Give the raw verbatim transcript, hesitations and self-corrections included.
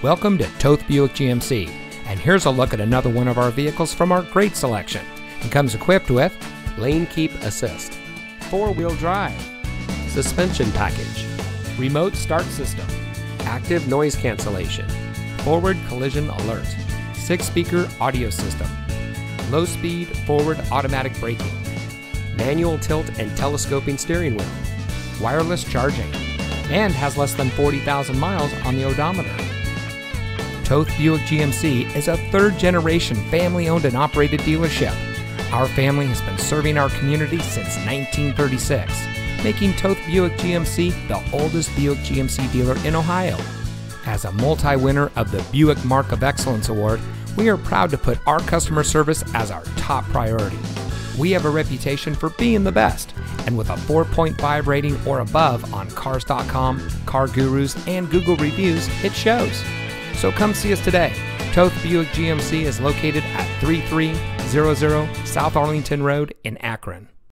Welcome to Toth Buick G M C, and here's a look at another one of our vehicles from our great selection. It comes equipped with lane keep assist, four-wheel drive, suspension package, remote start system, active noise cancellation, forward collision alert, six-speaker audio system, low-speed forward automatic braking, manual tilt and telescoping steering wheel, wireless charging, and has less than forty thousand miles on the odometer. Toth Buick G M C is a third-generation family-owned and operated dealership. Our family has been serving our community since nineteen thirty-six, making Toth Buick G M C the oldest Buick G M C dealer in Ohio. As a multi-winner of the Buick Mark of Excellence Award, we are proud to put our customer service as our top priority. We have a reputation for being the best, and with a four point five rating or above on Cars dot com, CarGurus, and Google reviews, it shows. So come see us today. Toth Buick G M C is located at three three zero zero South Arlington Road in Akron.